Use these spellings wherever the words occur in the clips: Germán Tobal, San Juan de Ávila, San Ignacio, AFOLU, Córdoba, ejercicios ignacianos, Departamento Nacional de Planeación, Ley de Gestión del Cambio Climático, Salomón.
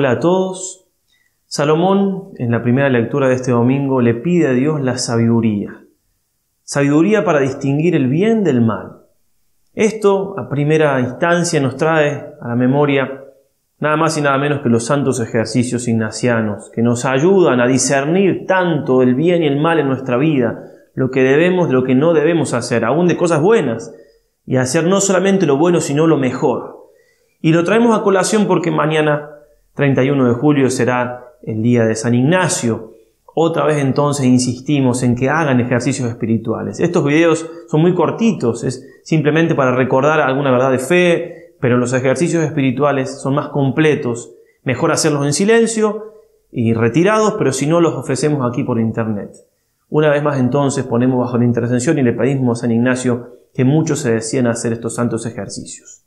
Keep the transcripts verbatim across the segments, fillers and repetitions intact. Hola a todos. Salomón, en la primera lectura de este domingo, le pide a Dios la sabiduría. Sabiduría para distinguir el bien del mal. Esto, a primera instancia, nos trae a la memoria nada más y nada menos que los santos ejercicios ignacianos, que nos ayudan a discernir tanto el bien y el mal en nuestra vida, lo que debemos, lo que no debemos hacer, aún de cosas buenas, y hacer no solamente lo bueno, sino lo mejor. Y lo traemos a colación porque mañana, treinta y uno de julio, será el día de San Ignacio. Otra vez entonces insistimos en que hagan ejercicios espirituales. Estos videos son muy cortitos, es simplemente para recordar alguna verdad de fe, pero los ejercicios espirituales son más completos. Mejor hacerlos en silencio y retirados, pero si no los ofrecemos aquí por internet. Una vez más entonces ponemos bajo la intercesión y le pedimos a San Ignacio que muchos se decían hacer estos santos ejercicios.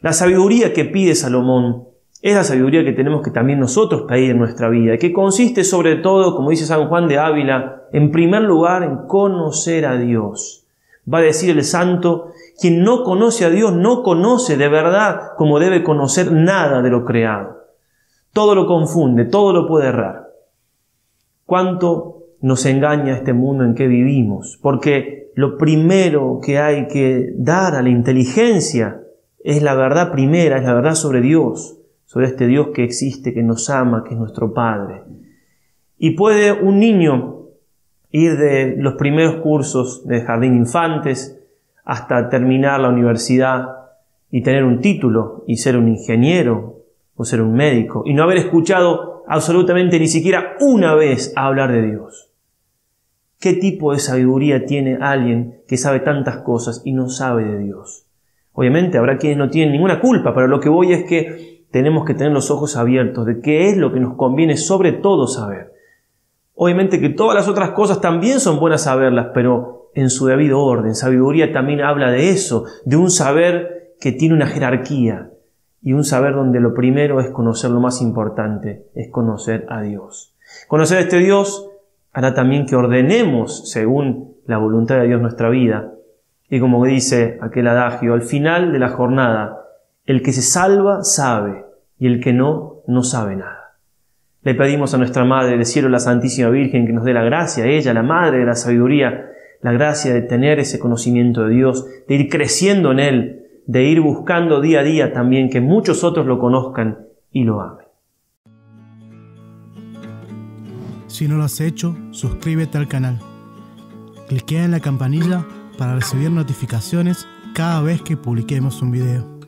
La sabiduría que pide Salomón es la sabiduría que tenemos que también nosotros pedir en nuestra vida, que consiste sobre todo, como dice San Juan de Ávila, en primer lugar en conocer a Dios. Va a decir el santo, quien no conoce a Dios no conoce de verdad como debe conocer nada de lo creado. Todo lo confunde, todo lo puede errar. ¿Cuánto nos engaña este mundo en que vivimos? Porque lo primero que hay que dar a la inteligencia es la verdad primera, es la verdad sobre Dios, sobre este Dios que existe, que nos ama, que es nuestro Padre. Y puede un niño ir de los primeros cursos de jardín infantes hasta terminar la universidad y tener un título y ser un ingeniero o ser un médico y no haber escuchado absolutamente ni siquiera una vez hablar de Dios. ¿Qué tipo de sabiduría tiene alguien que sabe tantas cosas y no sabe de Dios? Obviamente habrá quienes no tienen ninguna culpa, pero lo que voy es que tenemos que tener los ojos abiertos de qué es lo que nos conviene sobre todo saber. Obviamente que todas las otras cosas también son buenas saberlas, pero en su debido orden. Sabiduría también habla de eso, de un saber que tiene una jerarquía y un saber donde lo primero es conocer lo más importante, es conocer a Dios. Conocer a este Dios hará también que ordenemos según la voluntad de Dios nuestra vida. Y como dice aquel adagio, al final de la jornada, el que se salva sabe, y el que no, no sabe nada. Le pedimos a nuestra Madre del Cielo, la Santísima Virgen, que nos dé la gracia, ella, la Madre de la Sabiduría, la gracia de tener ese conocimiento de Dios, de ir creciendo en Él, de ir buscando día a día también que muchos otros lo conozcan y lo amen. Si no lo has hecho, suscríbete al canal. Cliquea en la campanilla para recibir notificaciones cada vez que publiquemos un video.